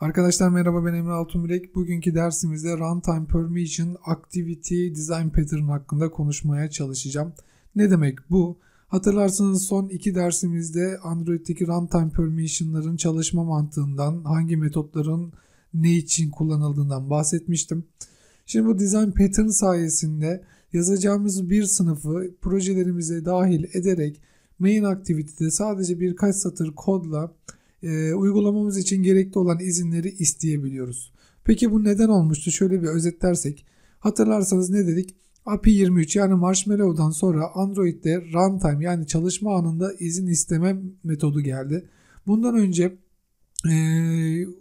Arkadaşlar merhaba, ben Emre Altunbilek. Bugünkü dersimizde Runtime Permission Activity Design Pattern hakkında konuşmaya çalışacağım. Ne demek bu? Hatırlarsanız son iki dersimizde Android'deki Runtime Permission'ların çalışma mantığından, hangi metotların ne için kullanıldığından bahsetmiştim. Şimdi bu Design Pattern sayesinde yazacağımız bir sınıfı projelerimize dahil ederek MainActivity'de sadece birkaç satır kodla uygulamamız için gerekli olan izinleri isteyebiliyoruz. Peki bu neden olmuştu? Şöyle bir özetlersek. Hatırlarsanız ne dedik? API 23 yani Marshmallow'dan sonra Android'de runtime yani çalışma anında izin isteme metodu geldi. Bundan önce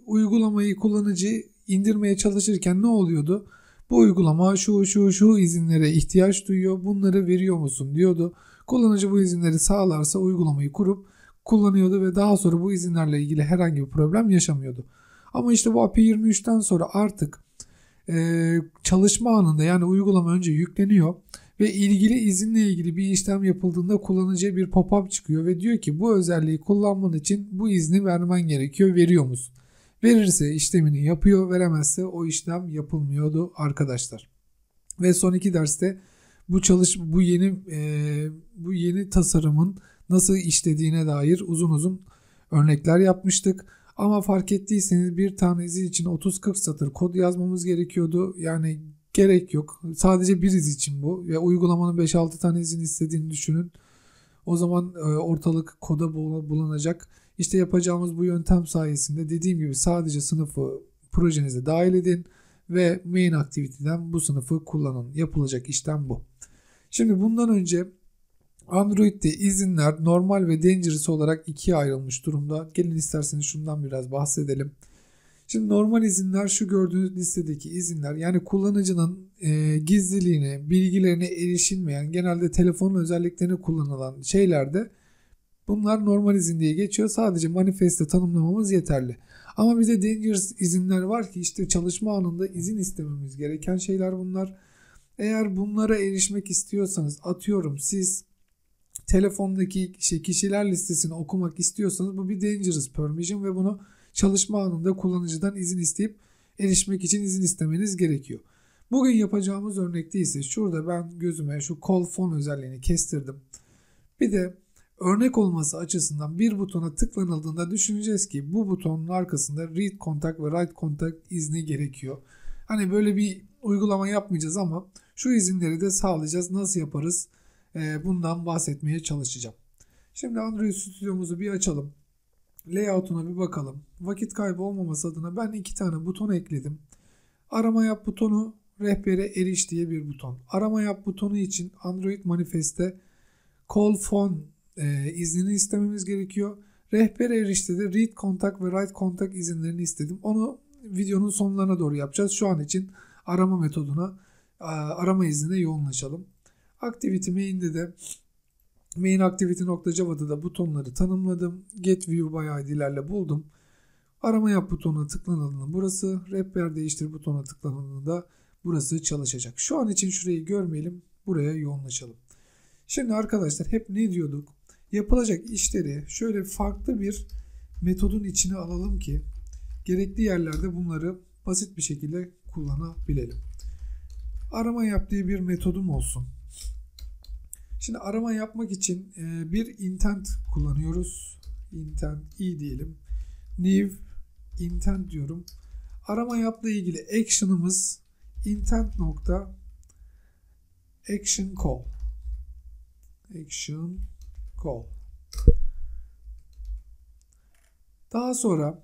uygulamayı kullanıcı indirmeye çalışırken ne oluyordu? Bu uygulama şu izinlere ihtiyaç duyuyor, bunları veriyor musun diyordu. Kullanıcı bu izinleri sağlarsa uygulamayı kurup kullanıyordu ve daha sonra bu izinlerle ilgili herhangi bir problem yaşamıyordu. Ama işte bu API 23'ten sonra artık çalışma anında yani uygulama önce yükleniyor ve ilgili izinle ilgili bir işlem yapıldığında kullanıcıya bir pop-up çıkıyor ve diyor ki bu özelliği kullanman için bu izni vermen gerekiyor, veriyor musun? Verirse işlemini yapıyor, veremezse o işlem yapılmıyordu arkadaşlar. Ve son iki derste bu yeni tasarımın nasıl işlediğine dair uzun uzun örnekler yapmıştık. Ama fark ettiyseniz bir tanesi için 30-40 satır kod yazmamız gerekiyordu. Yani gerek yok. Sadece bir iz için bu. Ve uygulamanın 5-6 tane izin istediğini düşünün. O zaman ortalık koda bulanacak. İşte yapacağımız bu yöntem sayesinde dediğim gibi sadece sınıfı projenize dahil edin ve MainActivity'den bu sınıfı kullanın. Yapılacak işlem bu. Şimdi bundan önce Android'de izinler normal ve dangerous olarak ikiye ayrılmış durumda. Gelin isterseniz şundan biraz bahsedelim. Şimdi normal izinler şu gördüğünüz listedeki izinler. Yani kullanıcının gizliliğine, bilgilerine erişilmeyen, genelde telefonun özelliklerini kullanılan şeylerde bunlar normal izin diye geçiyor. Sadece manifeste tanımlamamız yeterli. Ama bize dangerous izinler var ki işte çalışma anında izin istememiz gereken şeyler bunlar. Eğer bunlara erişmek istiyorsanız, atıyorum siz telefondaki kişiler listesini okumak istiyorsanız bu bir dangerous permission ve bunu çalışma anında kullanıcıdan izin isteyip erişmek için izin istemeniz gerekiyor. Bugün yapacağımız örnekte ise şurada ben gözüme şu call phone özelliğini kestirdim. Bir de örnek olması açısından bir butona tıklanıldığında düşüneceğiz ki bu butonun arkasında read contact ve write contact izni gerekiyor. Hani böyle bir uygulama yapmayacağız ama şu izinleri de sağlayacağız. Nasıl yaparız? Bundan bahsetmeye çalışacağım. Şimdi Android stüdyomuzu bir açalım. Layout'una bir bakalım. Vakit kaybı olmaması adına ben iki tane buton ekledim. Arama yap butonu, rehbere eriş diye bir buton. Arama yap butonu için Android manifeste call phone iznini istememiz gerekiyor. Rehbere erişte de read contact ve write contact izinlerini istedim. Onu videonun sonlarına doğru yapacağız. Şu an için arama metoduna, arama iznine yoğunlaşalım. Activity main'de de MainActivity.java'da da butonları tanımladım. Get view by id'lerle buldum. Arama yap butonuna tıklanıldığında burası, rehber değiştir butonuna tıklanıldığında burası çalışacak. Şu an için şurayı görmeyelim, buraya yoğunlaşalım. Şimdi arkadaşlar hep ne diyorduk? Yapılacak işleri şöyle farklı bir metodun içine alalım ki gerekli yerlerde bunları basit bir şekilde kullanabilelim. Arama yap diye bir metodum olsun. Şimdi arama yapmak için bir intent kullanıyoruz. Intent i diyelim. New intent diyorum. Arama yapla ilgili action'ımız intent nokta action call. Action call. Daha sonra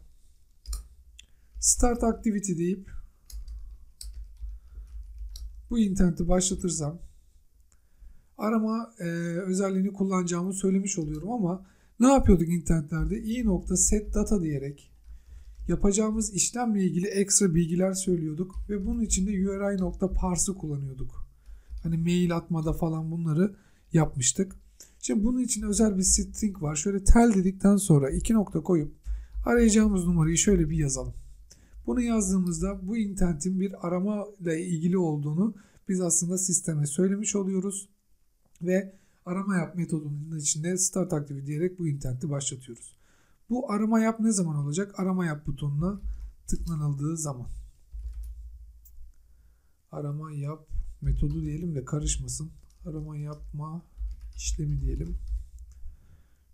start activity deyip bu intent'i başlatırsam arama özelliğini kullanacağımı söylemiş oluyorum ama ne yapıyorduk internetlerde? i.setData diyerek yapacağımız işlemle ilgili ekstra bilgiler söylüyorduk ve bunun için de URI.parse'ı kullanıyorduk. Hani mail atmada falan bunları yapmıştık. Şimdi bunun için özel bir string var. Şöyle tel dedikten sonra 2. koyup arayacağımız numarayı şöyle bir yazalım. Bunu yazdığımızda bu internetin bir arama ile ilgili olduğunu biz aslında sisteme söylemiş oluyoruz. Ve arama yap metodunun içinde start activity diyerek bu intent'i başlatıyoruz. Bu arama yap ne zaman olacak? Arama yap butonuna tıklanıldığı zaman arama yap metodu diyelim de karışmasın. Arama yapma işlemi diyelim.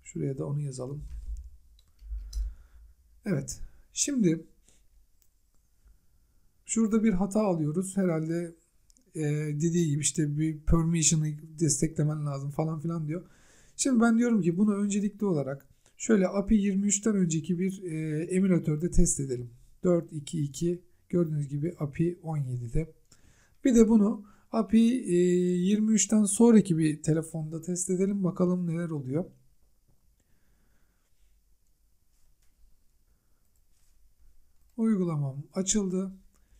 Şuraya da onu yazalım. Evet. Şimdi şurada bir hata alıyoruz. Herhalde dediği gibi işte bir permission'ı desteklemen lazım falan filan diyor. Şimdi ben diyorum ki bunu öncelikli olarak şöyle API 23'ten önceki bir emülatörde test edelim. 4.2.2 gördüğünüz gibi API 17'de. Bir de bunu API 23'ten sonraki bir telefonda test edelim. Bakalım neler oluyor. Uygulamam açıldı.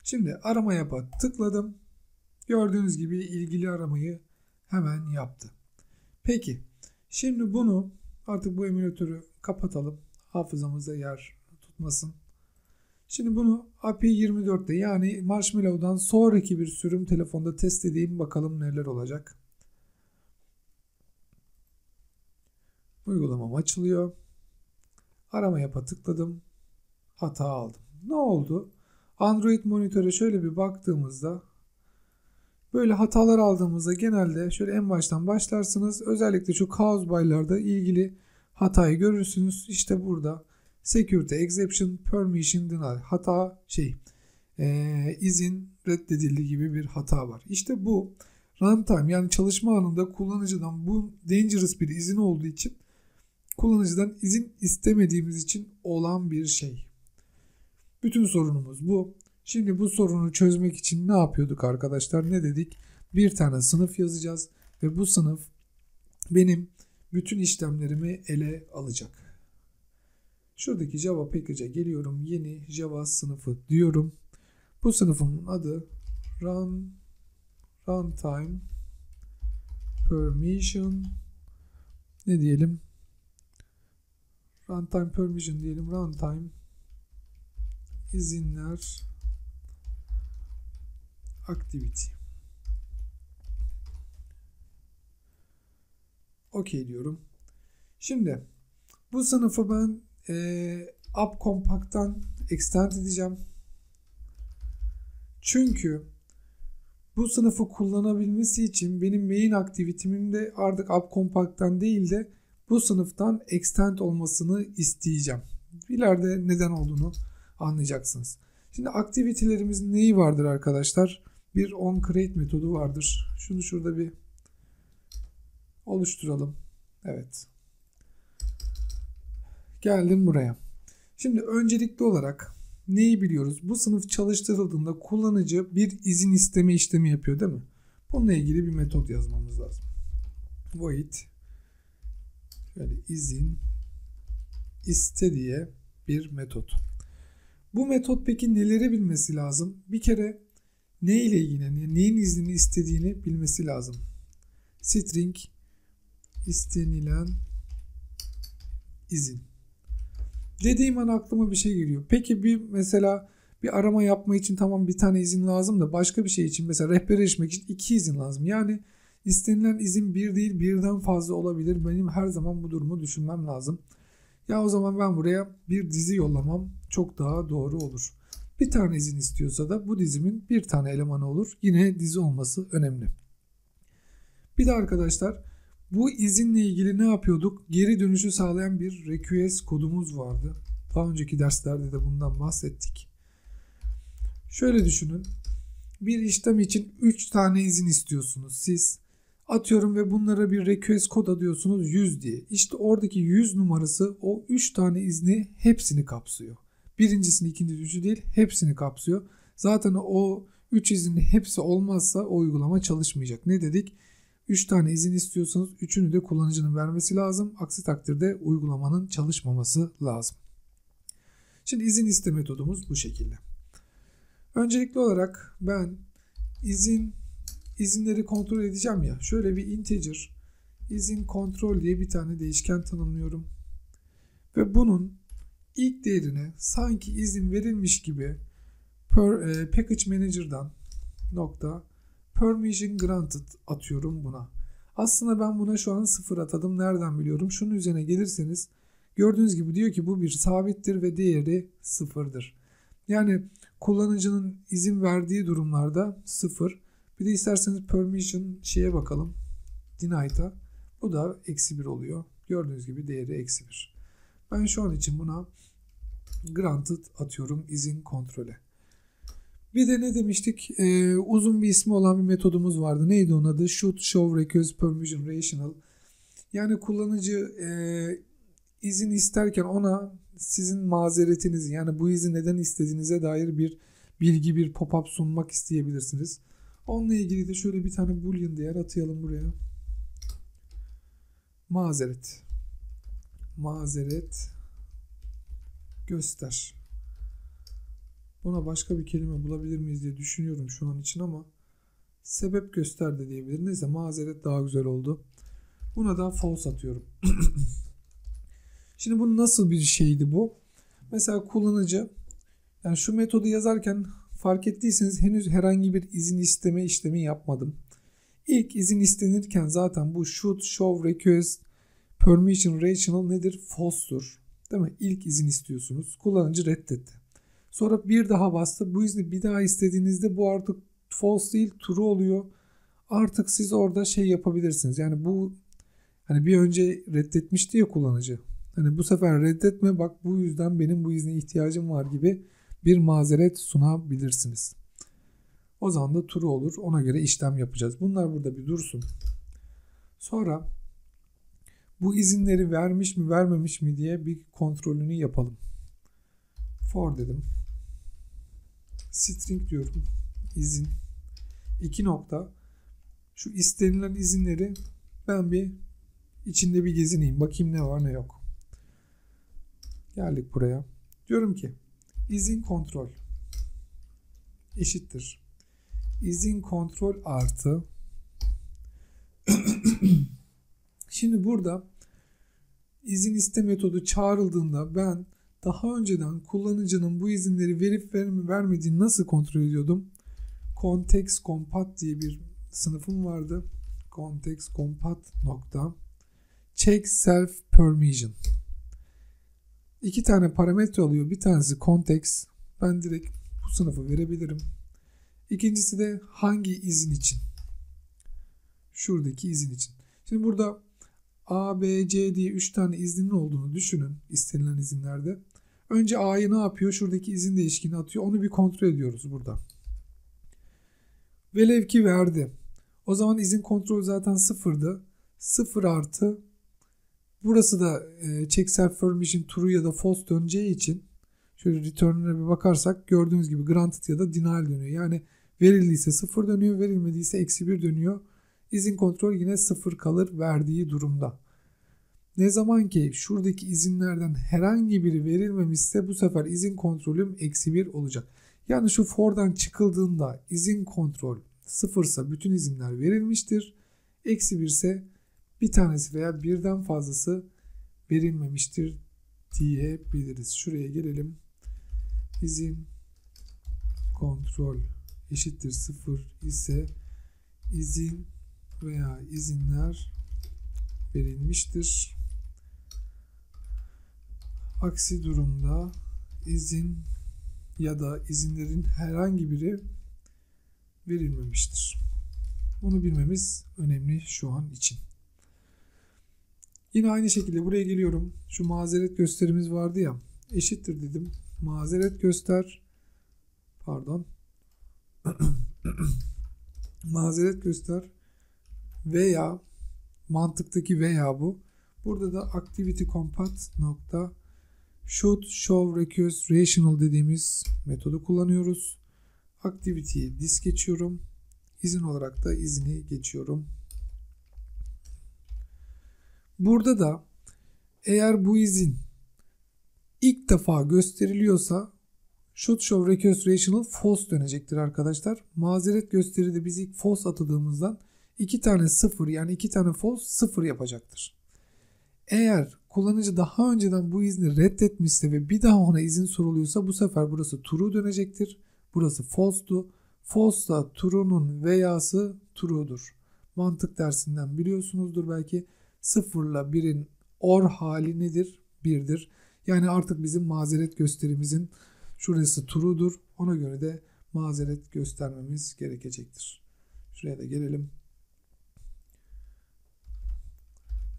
Şimdi arama yapa tıkladım. Gördüğünüz gibi ilgili aramayı hemen yaptı. Peki şimdi bunu artık bu emülatörü kapatalım. Hafızamızda yer tutmasın. Şimdi bunu API 24'te yani Marshmallow'dan sonraki bir sürüm telefonda test edeyim. Bakalım neler olacak. Uygulamam açılıyor. Arama yapa tıkladım. Hata aldım. Ne oldu? Android Monitor'a şöyle bir baktığımızda böyle hatalar aldığımızda genelde şöyle en baştan başlarsınız. Özellikle şu cause by'larda ilgili hatayı görürsünüz. İşte burada security exception, permission denied hata izin reddedildi gibi bir hata var. İşte bu runtime yani çalışma anında kullanıcıdan bu dangerous bir izin olduğu için kullanıcıdan izin istemediğimiz için olan bir şey. Bütün sorunumuz bu. Şimdi bu sorunu çözmek için ne yapıyorduk arkadaşlar? Ne dedik? Bir tane sınıf yazacağız ve bu sınıf benim bütün işlemlerimi ele alacak. Şuradaki Java package'e geliyorum. Yeni Java sınıfı diyorum. Bu sınıfın adı Runtime Permission ne diyelim? Runtime Permission diyelim. Runtime izinler activity. Okey diyorum. Şimdi bu sınıfı ben App Compact'tan extend edeceğim. Çünkü bu sınıfı kullanabilmesi için benim main aktivitimim de artık App Compact'tan değil de bu sınıftan extend olmasını isteyeceğim. İleride neden olduğunu anlayacaksınız. Şimdi aktivitelerimizin neyi vardır arkadaşlar? Bir onCreate metodu vardır. Şunu şurada bir oluşturalım. Evet. Geldim buraya. Şimdi öncelikli olarak neyi biliyoruz? Bu sınıf çalıştırıldığında kullanıcı bir izin isteme işlemi yapıyor değil mi? Bununla ilgili bir metot yazmamız lazım. Void şöyle izin iste diye bir metot. Bu metot peki neleri bilmesi lazım? Bir kere ne ile ilgileniyor, neyin iznini istediğini bilmesi lazım. String istenilen izin. Dediğim an aklıma bir şey geliyor. Peki bir mesela bir arama yapma için tamam bir tane izin lazım da başka bir şey için mesela rehbere erişmek için 2 izin lazım. Yani istenilen izin bir değil birden fazla olabilir. Benim her zaman bu durumu düşünmem lazım. Ya o zaman ben buraya bir dizi yollamam çok daha doğru olur. Bir tane izin istiyorsa da bu dizimin bir tane elemanı olur. Yine dizi olması önemli. Bir de arkadaşlar bu izinle ilgili ne yapıyorduk? Geri dönüşü sağlayan bir request kodumuz vardı. Daha önceki derslerde de bundan bahsettik. Şöyle düşünün. Bir işlem için 3 tane izin istiyorsunuz siz. Atıyorum ve bunlara bir request kod adıyorsunuz 100 diye. İşte oradaki 100 numarası o 3 tane izni hepsini kapsıyor. Birincisini, ikincisini, üçü değil hepsini kapsıyor. Zaten o 3 iznin hepsi olmazsa o uygulama çalışmayacak. Ne dedik? 3 tane izin istiyorsanız 3'ünü de kullanıcının vermesi lazım. Aksi takdirde uygulamanın çalışmaması lazım. Şimdi izin iste metodumuz bu şekilde. Öncelikli olarak ben izinleri kontrol edeceğim ya. Şöyle bir integer izin kontrol diye bir tane değişken tanımlıyorum. Ve bunun ilk değerine sanki izin verilmiş gibi package manager'dan nokta permission granted atıyorum buna. Aslında ben buna şu an 0 atadım. Nereden biliyorum? Şunun üzerine gelirseniz gördüğünüz gibi diyor ki bu bir sabittir ve değeri 0'dır. Yani kullanıcının izin verdiği durumlarda 0. Bir de isterseniz permission şeye bakalım. Deny'da. Bu da -1 oluyor. Gördüğünüz gibi değeri -1. Ben şu an için buna granted atıyorum, izin kontrole. Bir de ne demiştik? Uzun bir ismi olan bir metodumuz vardı. Neydi onun adı? Should show request permission rational. Yani kullanıcı izin isterken ona sizin mazeretinizi, yani bu izi neden istediğinize dair bir bilgi, bir pop-up sunmak isteyebilirsiniz. Onunla ilgili de şöyle bir tane boolean değer atayalım buraya. Mazeret. Mazeret göster. Buna başka bir kelime bulabilir miyiz diye düşünüyorum şu an için ama sebep göster de diyebilirim. Neyse, mazeret daha güzel oldu. Buna da false atıyorum. Şimdi bu nasıl bir şeydi bu? Mesela kullanıcı, yani şu metodu yazarken fark ettiyseniz henüz herhangi bir izin isteme işlemi yapmadım. İlk izin istenirken zaten bu should show request permission rational nedir? False'tur. Değil mi? İlk izin istiyorsunuz. Kullanıcı reddetti. Sonra bir daha bastı. Bu izni bir daha istediğinizde bu artık false değil, true oluyor. Artık siz orada şey yapabilirsiniz. Yani bu hani bir önce reddetmişti ya kullanıcı. Hani bu sefer reddetme, bak bu yüzden benim bu izne ihtiyacım var gibi bir mazeret sunabilirsiniz. O zaman da true olur. Ona göre işlem yapacağız. Bunlar burada bir dursun. Sonra bu izinleri vermiş mi vermemiş mi diye bir kontrolünü yapalım. For dedim. String diyorum. İzin. 2. Şu istenilen izinleri ben bir içinde bir gezineyim. Bakayım ne var ne yok. Geldik buraya. Diyorum ki izin kontrol eşittir. İzin kontrol artı. Şimdi burada izin iste metodu çağrıldığında ben daha önceden kullanıcının bu izinleri verip vermediğini nasıl kontrol ediyordum? ContextCompat diye bir sınıfım vardı. ContextCompat nokta check self permission. 2 tane parametre alıyor. Bir tanesi context. Ben direkt bu sınıfı verebilirim. İkincisi de hangi izin için? Şuradaki izin için. Şimdi burada A, B, C diye 3 tane iznin olduğunu düşünün istenilen izinlerde. Önce A'yı ne yapıyor? Şuradaki izin değişkeni atıyor. Onu bir kontrol ediyoruz burada. Velev ki verdi. O zaman izin kontrol zaten 0'dı. 0 artı. Burası da check self permission true ya da false döneceği için şöyle return'e bir bakarsak gördüğünüz gibi granted ya da denial dönüyor. Yani verildiyse 0 dönüyor, verilmediyse -1 dönüyor. İzin kontrol yine 0 kalır verdiği durumda. Ne zaman ki şuradaki izinlerden herhangi biri verilmemişse bu sefer izin kontrolüm -1 olacak. Yani şu for'dan çıkıldığında izin kontrol 0'sa bütün izinler verilmiştir. -1 ise bir tanesi veya birden fazlası verilmemiştir diyebiliriz. Şuraya gelelim. İzin kontrol eşittir 0 ise izin veya izinler verilmiştir. Aksi durumda izin ya da izinlerin herhangi biri verilmemiştir. Bunu bilmemiz önemli şu an için. Yine aynı şekilde buraya geliyorum. Şu mazeret gösterimiz vardı ya. Eşittir dedim. Mazeret göster. Pardon. Mazeret göster. Veya mantıktaki veya bu. Burada da activity compat nokta should show request rational dediğimiz metodu kullanıyoruz. Activity'yi dis geçiyorum. İzin olarak da izini geçiyorum. Burada da eğer bu izin ilk defa gösteriliyorsa should show request rational false dönecektir arkadaşlar. Mazeret gösteride biz ilk false atadığımızdan 2 tane 0 yani 2 tane false 0 yapacaktır. Eğer kullanıcı daha önceden bu izni reddetmişse ve bir daha ona izin soruluyorsa bu sefer burası true dönecektir. Burası false'tu. False da true'nun veya'sı true'dur. Mantık dersinden biliyorsunuzdur belki. 0'la 1'in or hali nedir? 1'dir. Yani artık bizim mazeret gösterimizin Şurası true'dur. Ona göre de mazeret göstermemiz gerekecektir. Şuraya da gelelim.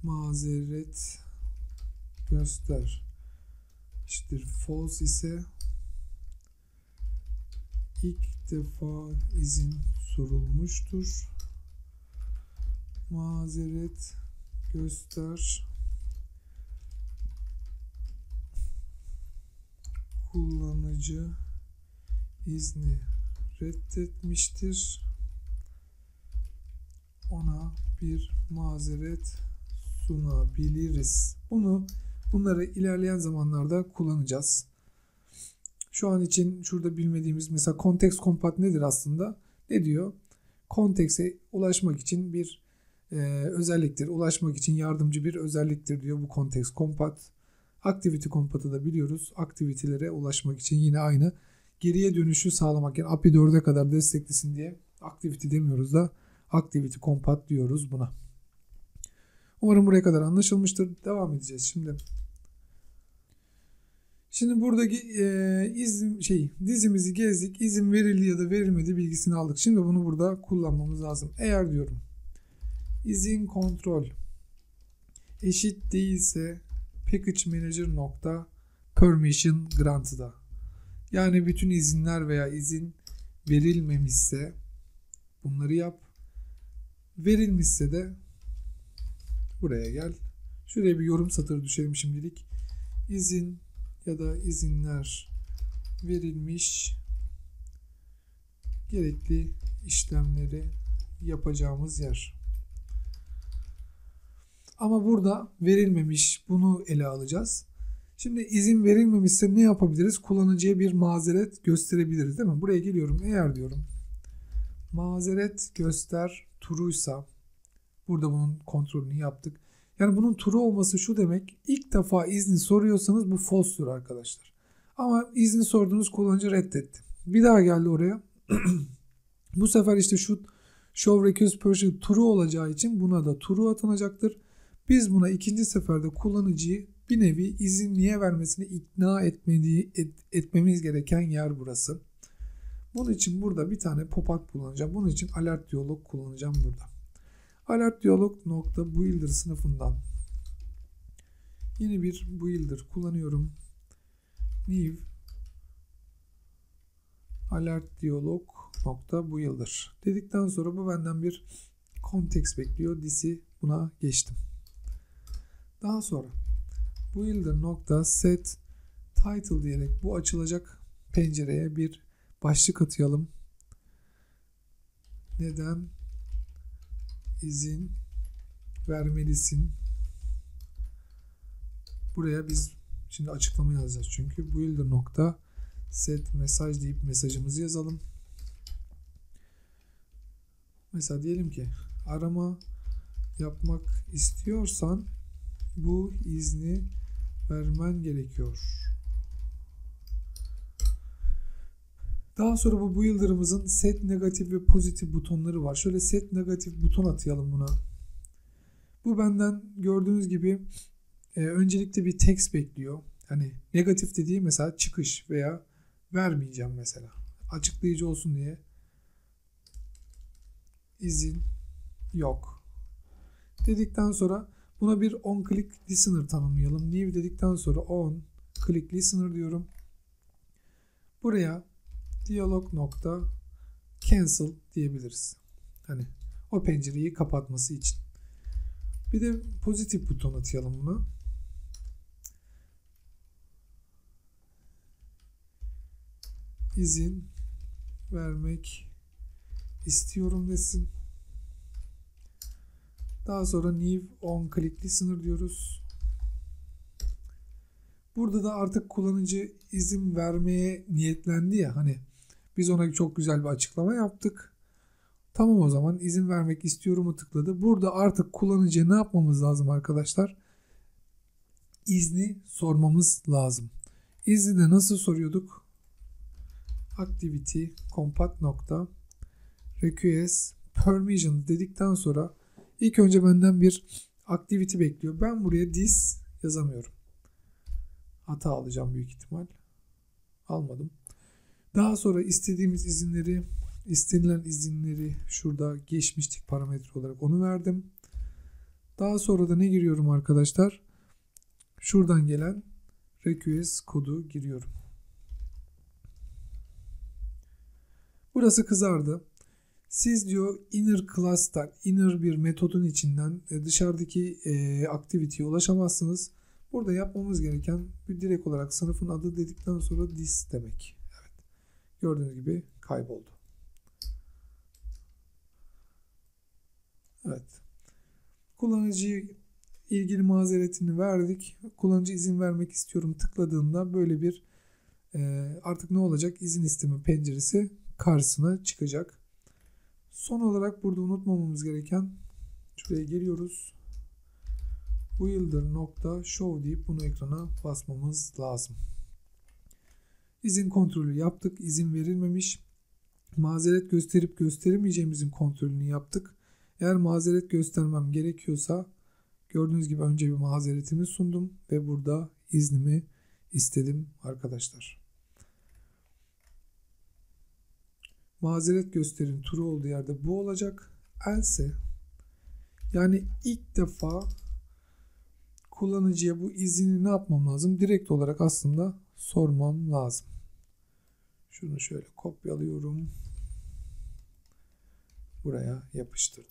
Mazeret göster. İşte false ise ilk defa izin sorulmuştur. Mazeret göster. Kullanıcı izni reddetmiştir. Ona bir mazeret sunabiliriz. Bunları ilerleyen zamanlarda kullanacağız. Şu an için şurada bilmediğimiz mesela ContextCompat nedir aslında? Ne diyor? Context'e ulaşmak için bir özelliktir. Ulaşmak için yardımcı bir özelliktir diyor bu ContextCompat. Activity Compat'ı da biliyoruz. Activity'lere ulaşmak için yine aynı. Geriye dönüşü sağlamak, yani API 4'e kadar desteklesin diye Activity demiyoruz da Activity Compat diyoruz buna. Umarım buraya kadar anlaşılmıştır. Devam edeceğiz şimdi. Şimdi buradaki dizimizi gezdik. İzin verildi ya da verilmedi bilgisini aldık. Şimdi bunu burada kullanmamız lazım. Eğer diyorum izin kontrol eşit değilse package manager nokta permission grant'da, yani bütün izinler veya izin verilmemişse bunları yap. Verilmişse de buraya gel. Şuraya bir yorum satırı düşelim şimdilik. İzin ya da izinler verilmiş, gerekli işlemleri yapacağımız yer. Ama burada verilmemiş, bunu ele alacağız. Şimdi izin verilmemişse ne yapabiliriz? Kullanıcıya bir mazeret gösterebiliriz, değil mi? Buraya geliyorum. Eğer diyorum mazeret göster true'ysa, burada bunun kontrolünü yaptık. Yani bunun true olması şu demek: ilk defa izni soruyorsanız bu false'dur arkadaşlar. Ama izni sorduğunuz kullanıcı reddetti. Bir daha geldi oraya. Bu sefer işte şu show request permission true olacağı için buna da true atanacaktır. Biz buna ikinci seferde kullanıcıyı bir nevi izin niye vermesini ikna etmemiz gereken yer burası. Bunun için burada bir tane pop-up kullanacağım. Bunun için alert diyalog kullanacağım burada. Alert diyalog nokta builder sınıfından yeni bir builder kullanıyorum. New alert diyalog nokta builder dedikten sonra bu benden bir context bekliyor. This'i buna geçtim. Daha sonra builder nokta set title diyerek bu açılacak pencereye bir başlık atayalım. Neden izin vermelisin? Buraya biz şimdi açıklama yazacağız çünkü. Builder nokta set mesaj deyip mesajımızı yazalım. Mesela diyelim ki arama yapmak istiyorsan bu izni vermen gerekiyor. Daha sonra bu builder'ımızın set negatif ve pozitif butonları var. Şöyle set negatif buton atayalım buna. Bu benden gördüğünüz gibi öncelikle bir text bekliyor. Hani negatif dediği mesela çıkış veya vermeyeceğim mesela. Açıklayıcı olsun diye izin yok dedikten sonra buna bir on click listener tanımlayalım. New dedikten sonra on click listener diyorum. Buraya diyalog nokta cancel diyebiliriz. Hani o pencereyi kapatması için. Bir de pozitif buton atayalım buna. İzin vermek istiyorum desin. Daha sonra new on click listener diyoruz. Burada da artık kullanıcı izin vermeye niyetlendi ya, hani biz ona çok güzel bir açıklama yaptık. Tamam, o zaman izin vermek istiyorum'u tıkladı. Burada artık kullanıcıya ne yapmamız lazım arkadaşlar? İzni sormamız lazım. İzni de nasıl soruyorduk? Activity compat nokta request permission dedikten sonra ilk önce benden bir activity bekliyor. Ben buraya this yazamıyorum. Hata alacağım büyük ihtimal. almadım. Daha sonra istediğimiz izinleri, istenilen izinleri şurada geçmişlik parametre olarak onu verdim. Daha sonra da ne giriyorum arkadaşlar? Şuradan gelen request kodu giriyorum. Burası kızardı. Siz diyor inner class'tan, inner bir metodun içinden dışarıdaki activity'ye ulaşamazsınız. Burada yapmamız gereken bir direkt olarak sınıfın adı dedikten sonra this demek. Evet. Gördüğünüz gibi kayboldu. Evet. Kullanıcıya ilgili mazeretini verdik. Kullanıcı izin vermek istiyorum tıkladığında böyle bir artık ne olacak? İzin isteme penceresi karşısına çıkacak. Son olarak burada unutmamamız gereken, şuraya geliyoruz. Builder.show deyip bunu ekrana basmamız lazım. İzin kontrolü yaptık. İzin verilmemiş. Mazeret gösterip gösteremeyeceğimizin kontrolünü yaptık. Eğer mazeret göstermem gerekiyorsa gördüğünüz gibi önce bir mazeretimi sundum ve burada iznimi istedim arkadaşlar. Mazeret gösterin true olduğu yerde bu olacak. Else, yani ilk defa kullanıcıya bu izini ne yapmam lazım? Direkt olarak aslında sormam lazım. Şunu şöyle kopyalıyorum. Buraya yapıştırdım.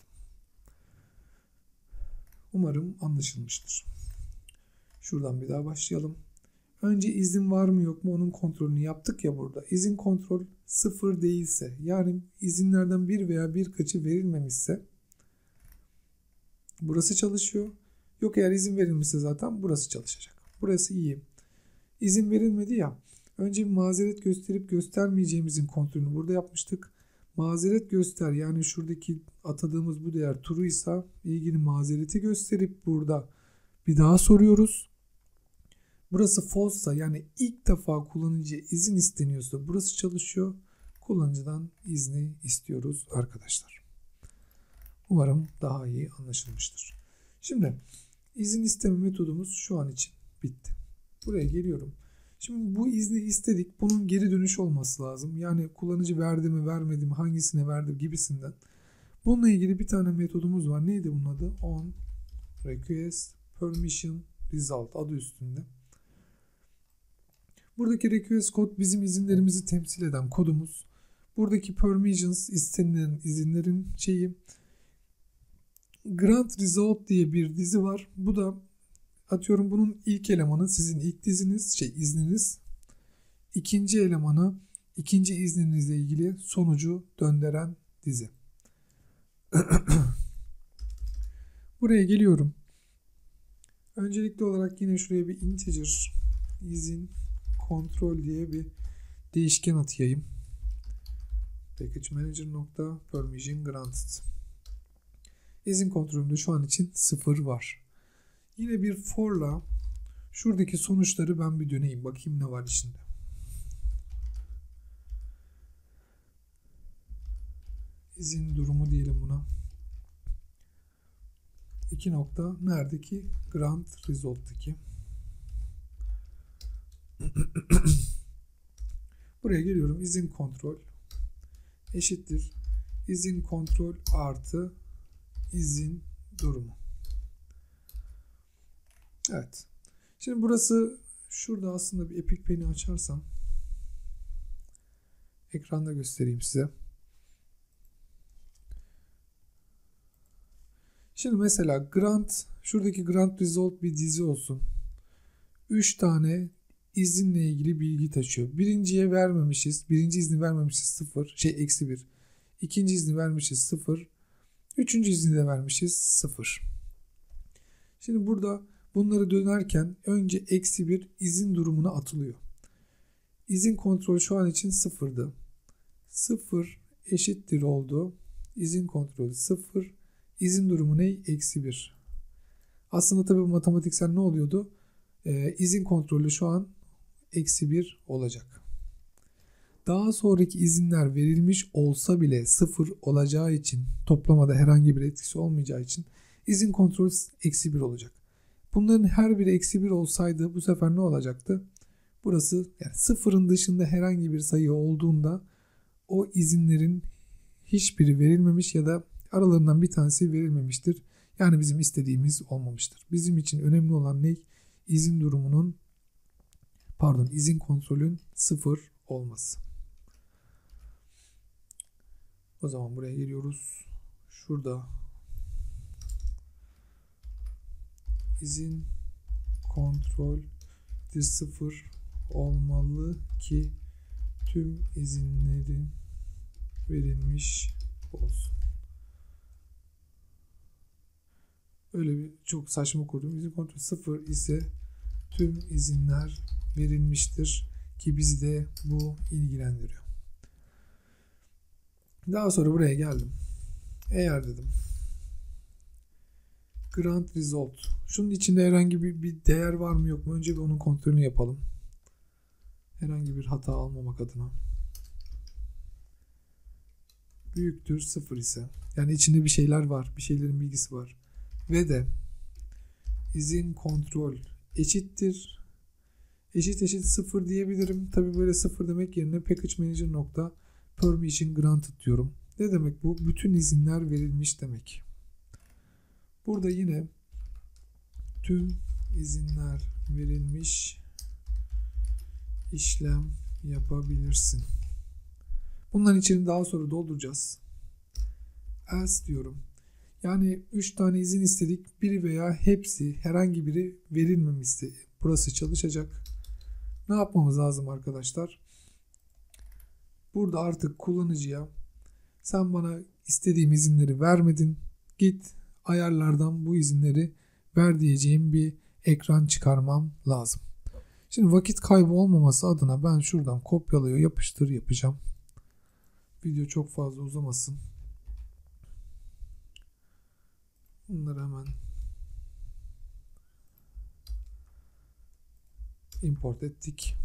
Umarım anlaşılmıştır. Şuradan bir daha başlayalım. Önce izin var mı yok mu onun kontrolünü yaptık ya burada. İzin kontrol 0 değilse, yani izinlerden bir veya birkaçı verilmemişse burası çalışıyor. Yok eğer izin verilmişse zaten burası çalışacak. Burası iyi. İzin verilmedi ya. Önce bir mazeret gösterip göstermeyeceğimizin kontrolünü burada yapmıştık. Mazeret göster, yani şuradaki atadığımız bu değer true ise ilgili mazereti gösterip burada bir daha soruyoruz. Burası false'sa, yani ilk defa kullanıcıya izin isteniyorsa burası çalışıyor. Kullanıcıdan izni istiyoruz arkadaşlar. Umarım daha iyi anlaşılmıştır. Şimdi izin isteme metodumuz şu an için bitti. Buraya geliyorum. Şimdi bu izni istedik. Bunun geri dönüş olması lazım. Yani kullanıcı verdi mi vermedi mi, hangisine verdi gibisinden. Bununla ilgili bir tane metodumuz var. Neydi bunun adı? On request permission result adı üstünde. Buradaki request kod bizim izinlerimizi temsil eden kodumuz. Buradaki permissions istenilen izinlerin şeyi. Grant result diye bir dizi var. Bu da atıyorum bunun ilk elemanı sizin ilk diziniz, izniniz. İkinci elemanı, ikinci izninizle ilgili sonucu döndüren dizi. Buraya geliyorum. Öncelikli olarak yine şuraya bir integer izin kontrol diye bir değişken atayım. Package manager nokta permission granted. İzin kontrolünde şu an için 0 var. Yine bir for'la şuradaki sonuçları ben bir döneyim. Bakayım ne var içinde. İzin durumu diyelim buna. 2 nokta. Neredeki? Grant result'taki. Buraya geliyorum. İzin kontrol eşittir. İzin kontrol artı izin durumu. Evet. Şimdi burası şurada aslında bir Epic Pen'i açarsam ekranda göstereyim size. Şimdi mesela Grant, şuradaki Grant Result bir dizi olsun. 3 tane izinle ilgili bilgi taşıyor. Birinciye vermemişiz. Birinci izni vermemişiz 0. Eksi 1. İkinci izni vermişiz 0. Üçüncü izni de vermişiz 0. Şimdi burada bunları dönerken önce eksi 1 izin durumuna atılıyor. İzin kontrol şu an için 0'dı. 0 eşittir oldu. İzin kontrolü 0. İzin durumu ne? Eksi 1. Aslında tabii bu matematiksel ne oluyordu? İzin kontrolü şu an eksi 1 olacak. Daha sonraki izinler verilmiş olsa bile 0 olacağı için, toplamada herhangi bir etkisi olmayacağı için izin kontrolü eksi 1 olacak. Bunların her biri eksi 1 olsaydı bu sefer ne olacaktı? Burası yani sıfırın dışında herhangi bir sayı olduğunda o izinlerin hiçbiri verilmemiş ya da aralarından bir tanesi verilmemiştir. Yani bizim istediğimiz olmamıştır. Bizim için önemli olan ne? İzin durumunun, pardon, izin kontrolün sıfır olması. O zaman buraya geliyoruz. Şurada izin kontrol sıfır olmalı ki tüm izinlerin verilmiş olsun. Öyle bir çok saçma kurdum. İzin kontrol sıfır ise tüm izinler verilmiştir ki bizi de bu ilgilendiriyor. Daha sonra buraya geldim. Eğer dedim Grant Result. Şunun içinde herhangi bir değer var mı yok mu? Önce bir onun kontrolünü yapalım. Herhangi bir hata almamak adına. Büyüktür sıfır ise. Yani içinde bir şeyler var. Bir şeylerin bilgisi var. Ve de izin kontrol eşittir. Eşit sıfır diyebilirim. Tabi böyle sıfır demek yerine package manager nokta permission granted diyorum. Ne demek bu? Bütün izinler verilmiş demek. Burada yine tüm izinler verilmiş işlem yapabilirsin. Bunların içini daha sonra dolduracağız. Else diyorum. Yani 3 tane izin istedik. Biri veya hepsi, herhangi biri verilmemişse burası çalışacak. Ne yapmamız lazım arkadaşlar? Burada artık kullanıcıya sen bana istediğim izinleri vermedin. Git ayarlardan bu izinleri ver diyeceğim bir ekran çıkarmam lazım. Şimdi vakit kaybı olmaması adına ben şuradan kopyalıyor yapıştır yapacağım. Video çok fazla uzamasın. Bunları hemen import ettik.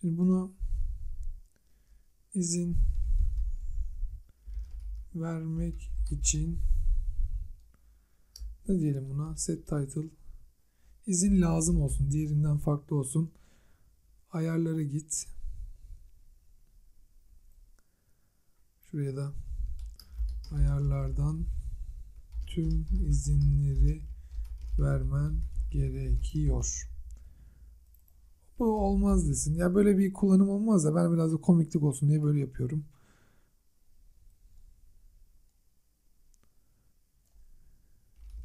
Şimdi bunu izin vermek için ne diyelim buna? Set title izin lazım olsun. Diğerinden farklı olsun. Ayarlara git. Şuraya da ayarlardan tüm izinleri vermen gerekiyor. Bu olmaz desin. Ya böyle bir kullanım olmaz da ben biraz da komiklik olsun diye böyle yapıyorum.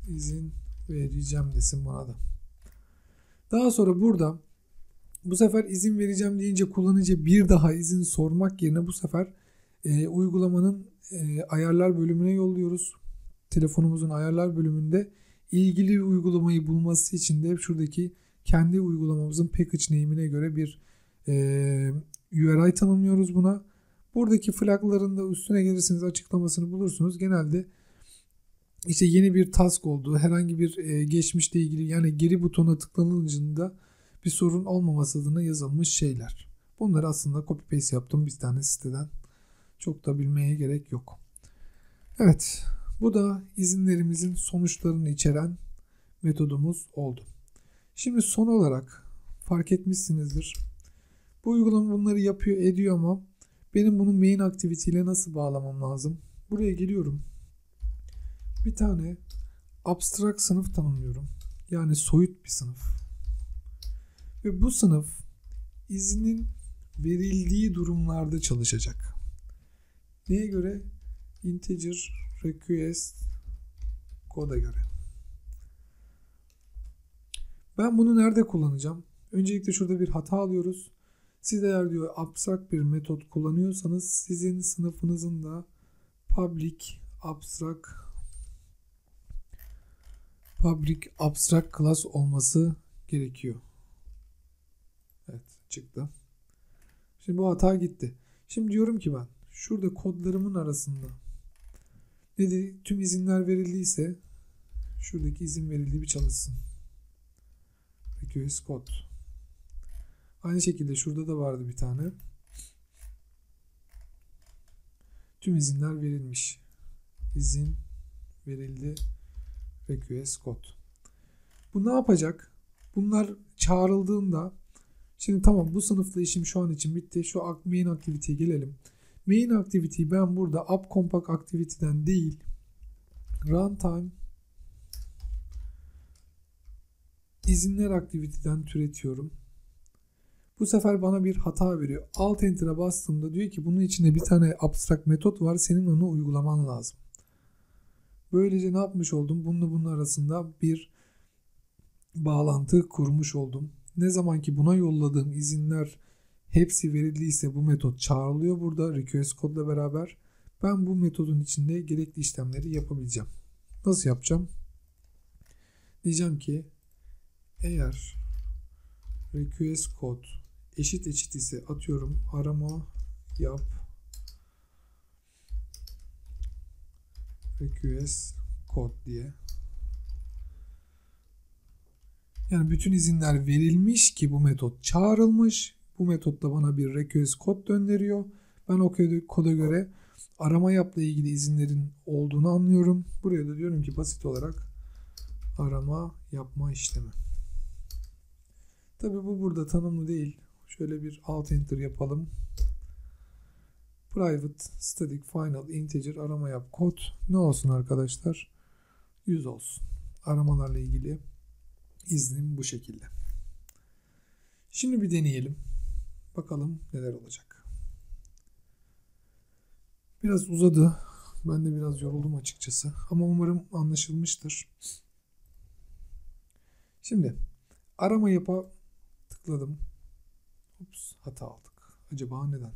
İzin vereceğim desin buna da. Daha sonra burada bu sefer izin vereceğim deyince kullanıcı bir daha izin sormak yerine bu sefer uygulamanın ayarlar bölümüne yolluyoruz. Telefonumuzun ayarlar bölümünde ilgili uygulamayı bulması için de şuradaki kendi uygulamamızın package name'ine göre bir URI tanımlıyoruz buna. Buradaki flagların da üstüne gelirsiniz açıklamasını bulursunuz. Genelde İşte yeni bir task olduğu, herhangi bir geçmişle ilgili yani geri butona tıklanıldığında bir sorun olmaması adına yazılmış şeyler. Bunları aslında copy paste yaptım bir tane siteden. Çok da bilmeye gerek yok. Evet, bu da izinlerimizin sonuçlarını içeren metodumuz oldu. Şimdi son olarak fark etmişsinizdir. Bu uygulama bunları yapıyor, ediyor ama benim bunu MainActivity ile nasıl bağlamam lazım? Buraya geliyorum. Bir tane abstract sınıf tanımlıyorum. Yani soyut bir sınıf. Ve bu sınıf iznin verildiği durumlarda çalışacak. Neye göre? Integer request koda göre. Ben bunu nerede kullanacağım? Öncelikle şurada bir hata alıyoruz. Siz eğer diyor abstract bir metot kullanıyorsanız sizin sınıfınızın da public abstract class olması gerekiyor. Evet, çıktı. Şimdi bu hata gitti. Şimdi diyorum ki ben şurada kodlarımın arasında ne dedi? Tüm izinler verildiyse şuradaki izin verildiği bir çalışsın. Request kod. Aynı şekilde şurada da vardı bir tane. Tüm izinler verilmiş. İzin verildi. Request kod. Bu ne yapacak? Bunlar çağrıldığında, şimdi tamam bu sınıfla işim şu an için bitti. Şu main activity'ye gelelim. Main activity'yi ben burada AppCompat activity'den değil, Runtime izinler activity'den türetiyorum. Bu sefer bana bir hata veriyor. Alt enter'a bastığımda diyor ki bunun içinde bir tane abstract metot var. Senin onu uygulaman lazım. Böylece ne yapmış oldum? Bununla bunun arasında bir bağlantı kurmuş oldum. Ne zaman ki buna yolladığım izinler hepsi verildiyse bu metot çağrılıyor burada request kodla beraber. Ben bu metodun içinde gerekli işlemleri yapabileceğim. Nasıl yapacağım? Diyeceğim ki eğer request kod eşit ise, atıyorum arama yap request kod diye. Yani bütün izinler verilmiş ki bu metot çağrılmış. Bu metotla bana bir request kod gönderiyor. Ben o koda göre arama yapla ilgili izinlerin olduğunu anlıyorum. Buraya da diyorum ki basit olarak arama yapma işlemi. Tabi bu burada tanımlı değil. Şöyle bir alt enter yapalım. Private static final integer arama yap kod. Ne olsun arkadaşlar? 100 olsun. Aramalarla ilgili iznim bu şekilde. Şimdi bir deneyelim. Bakalım neler olacak. Biraz uzadı. Ben de biraz yoruldum açıkçası. Ama umarım anlaşılmıştır. Şimdi arama yapa tıkladım. Ups, hata aldık. Acaba neden?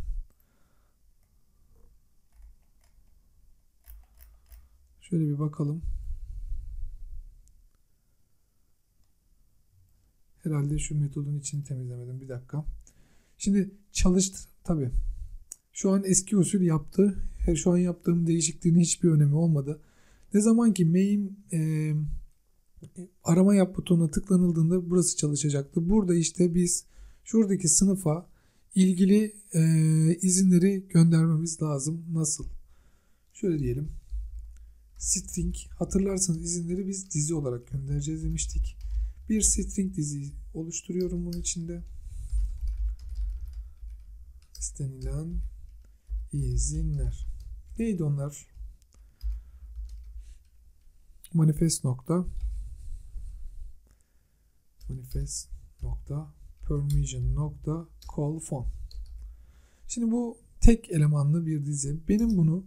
Şöyle bir bakalım. Herhalde şu metodun içini temizlemedim. Bir dakika. Şimdi çalıştır. Tabii. Şu an eski usul yaptı. Şu an yaptığım değişikliğin hiçbir önemi olmadı. Ne zaman ki main arama yap butonuna tıklanıldığında burası çalışacaktı. Burada işte biz şuradaki sınıfa ilgili izinleri göndermemiz lazım. Nasıl? Şöyle diyelim. String, hatırlarsanız izinleri biz dizi olarak göndereceğiz demiştik. Bir string dizi oluşturuyorum bunun içinde. İstenilen izinler. Neydi onlar? Manifest nokta. Manifest nokta. Permission nokta. Call phone. Şimdi bu tek elemanlı bir dizi. Benim bunu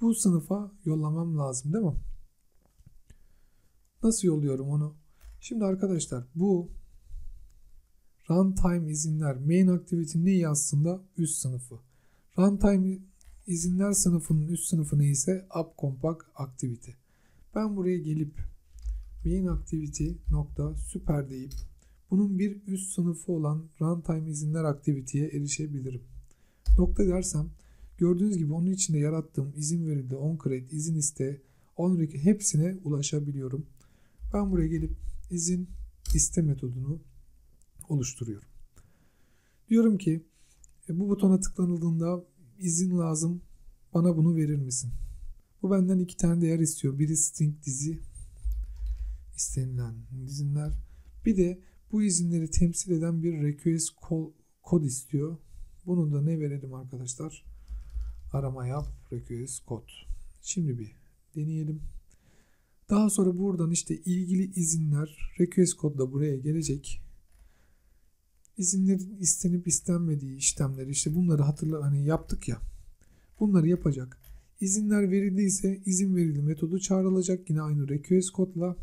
bu sınıfa yollamam lazım değil mi? Nasıl yolluyorum onu? Şimdi arkadaşlar bu runtime izinler main activity neyi aslında? Üst sınıfı. Runtime izinler sınıfının üst sınıfı neyse AppCompat activity. Ben buraya gelip main activity nokta süper deyip bunun bir üst sınıfı olan runtime izinler activity'ye erişebilirim. Nokta dersem gördüğünüz gibi onun içinde yarattığım izin verildi, on create, izin iste, on request hepsine ulaşabiliyorum. Ben buraya gelip izin iste metodunu oluşturuyorum. Diyorum ki bu butona tıklanıldığında izin lazım, bana bunu verir misin? Bu benden iki tane değer istiyor. Biri string dizi, istenilen izinler. Bir de bu izinleri temsil eden bir request kod istiyor. Bunu da ne verelim arkadaşlar? Arama yap request kod. Şimdi bir deneyelim. Daha sonra buradan işte ilgili izinler request kodla buraya gelecek. İzinlerin istenip istenmediği işlemleri işte bunları hani yaptık ya. Bunları yapacak. İzinler verildiyse izin verildi metodu çağrılacak yine aynı request kodla.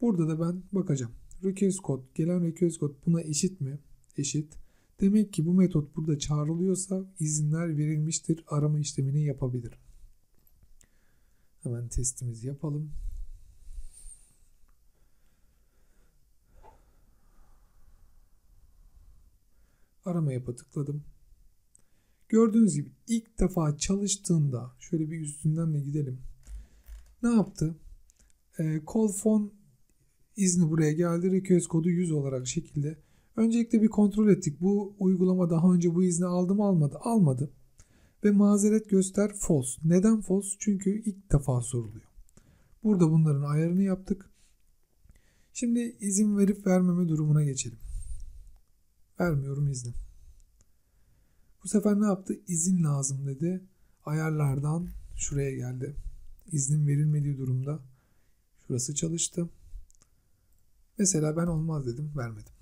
Burada da ben bakacağım. Request kod, gelen request kod buna eşit mi? Eşit. Demek ki bu metot burada çağrılıyorsa izinler verilmiştir. Arama işlemini yapabilirim. Hemen testimizi yapalım. Arama yapa tıkladım. Gördüğünüz gibi ilk defa çalıştığında şöyle bir üstünden de gidelim. Ne yaptı? Call phone izni buraya geldi. Request kodu 100 olarak şekilde. Öncelikle bir kontrol ettik. Bu uygulama daha önce bu izni aldı mı almadı? Almadı. Ve mazeret göster false. Neden false? Çünkü ilk defa soruluyor. Burada bunların ayarını yaptık. Şimdi izin verip vermeme durumuna geçelim. Vermiyorum izni. Bu sefer ne yaptı? İzin lazım dedi. Ayarlardan şuraya geldi. İznin verilmediği durumda şurası çalıştı. Mesela ben olmaz dedim, vermedim.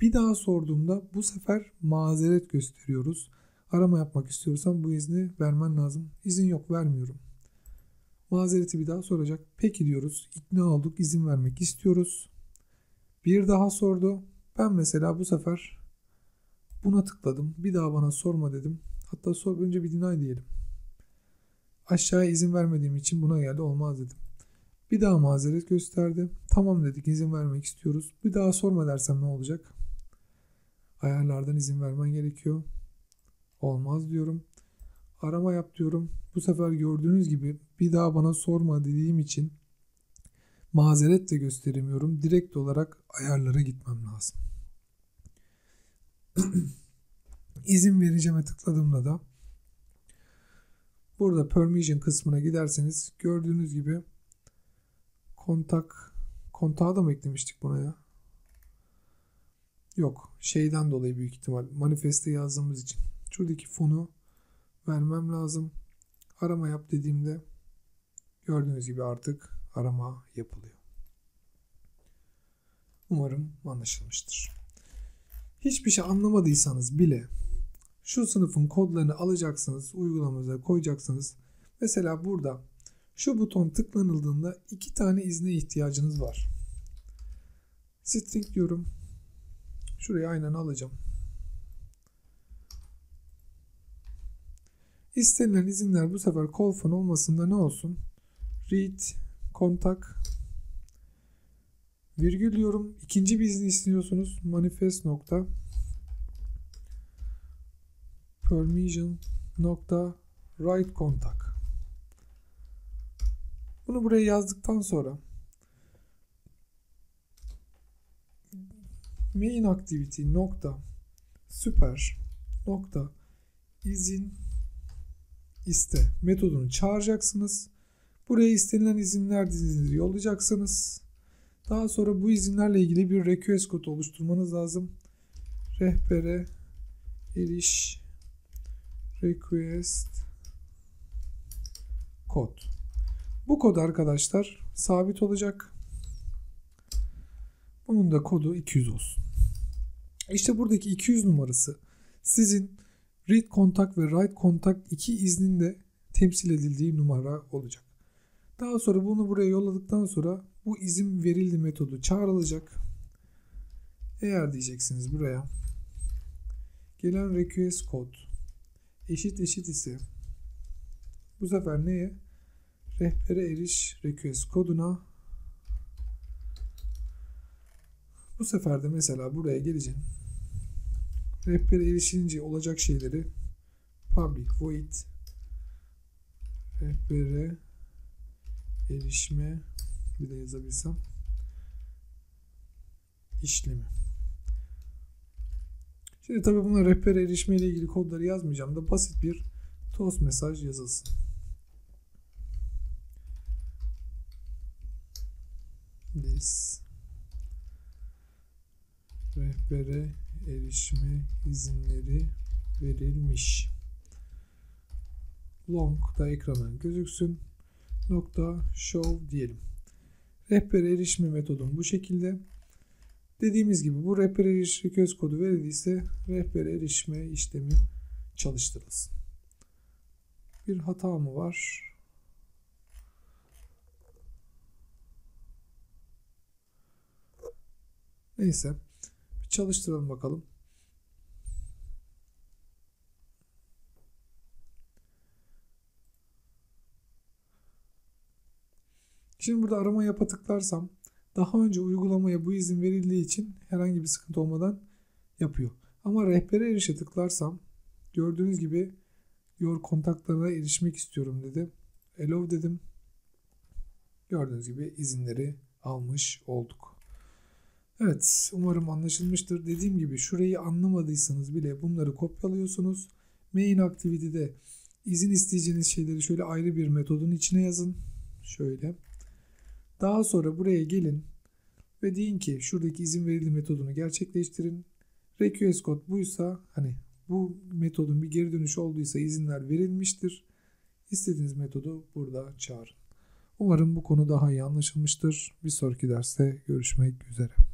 Bir daha sorduğumda bu sefer mazeret gösteriyoruz. Arama yapmak istiyorsan bu izni vermen lazım. İzin yok, vermiyorum. Mazereti bir daha soracak. Peki diyoruz, ikna olduk, izin vermek istiyoruz. Bir daha sordu. Ben mesela bu sefer buna tıkladım. Bir daha bana sorma dedim. Hatta sor, önce bir deny diyelim. Aşağıya izin vermediğim için buna geldi, olmaz dedim. Bir daha mazeret gösterdi. Tamam dedik, izin vermek istiyoruz. Bir daha sorma dersem ne olacak? Ayarlardan izin vermen gerekiyor. Olmaz diyorum. Arama yap diyorum. Bu sefer gördüğünüz gibi bir daha bana sorma dediğim için mazeret de gösteremiyorum. Direkt olarak ayarlara gitmem lazım. İzin vereceğime tıkladığımda da burada permission kısmına giderseniz gördüğünüz gibi kontağı da mı eklemiştik buna ya? Yok. Şeyden dolayı büyük ihtimal. Manifeste yazdığımız için. Şuradaki fonu vermem lazım. Arama yap dediğimde gördüğünüz gibi artık arama yapılıyor. Umarım anlaşılmıştır. Hiçbir şey anlamadıysanız bile şu sınıfın kodlarını alacaksınız, uygulamanıza koyacaksınız. Mesela burada şu buton tıklanıldığında 2 tane izne ihtiyacınız var. String diyorum. Şuraya aynen alacağım. İstenilen izinler bu sefer call phone olmasında ne olsun? Read, contact, virgül diyorum. İkinci bir izni istiyorsunuz. Manifest nokta permission nokta write contact. Bunu buraya yazdıktan sonra MainActivity nokta süper nokta izin iste metodunu çağıracaksınız. Buraya istenilen izinler dizinizi yollayacaksınız. Daha sonra bu izinlerle ilgili bir request kodu oluşturmanız lazım. Rehbere eriş request kod. Bu kod arkadaşlar sabit olacak. Bunun da kodu 200 olsun. İşte buradaki 200 numarası sizin read contact ve write contact iki iznin de temsil edildiği numara olacak. Daha sonra bunu buraya yolladıktan sonra bu izin verildi metodu çağrılacak. Eğer diyeceksiniz buraya gelen request kod == ise bu sefer neye? Rehbere eriş request koduna. Bu sefer de mesela buraya geleceğim. Rehbere erişince olacak şeyleri public void rehbere erişme bir de yazabilsem işlemi. Şimdi tabii buna rehbere erişme ile ilgili kodları yazmayacağım da basit bir toast mesaj yazılsın. This rehbere erişme izinleri verilmiş. Long da ekrana gözüksün. Nokta show diyelim. Rehbere erişme metodum bu şekilde. Dediğimiz gibi bu rehbere erişme köz kodu verildiyse rehbere erişme işlemi çalıştırılsın. Bir hata mı var? Neyse. Bir çalıştıralım bakalım. Şimdi burada arama yapa tıklarsam daha önce uygulamaya bu izin verildiği için herhangi bir sıkıntı olmadan yapıyor. Ama rehbere erişe tıklarsam gördüğünüz gibi your kontaklarına erişmek istiyorum dedi. Allow dedim. Gördüğünüz gibi izinleri almış olduk. Evet, umarım anlaşılmıştır. Dediğim gibi şurayı anlamadıysanız bile bunları kopyalıyorsunuz. MainActivity'de izin isteyeceğiniz şeyleri şöyle ayrı bir metodun içine yazın. Şöyle. Daha sonra buraya gelin. ve deyin ki şuradaki izin verili metodunu gerçekleştirin. Request code buysa, hani bu metodun bir geri dönüşü olduysa izinler verilmiştir. İstediğiniz metodu burada çağırın. Umarım bu konu daha iyi anlaşılmıştır. Bir sonraki derste görüşmek üzere.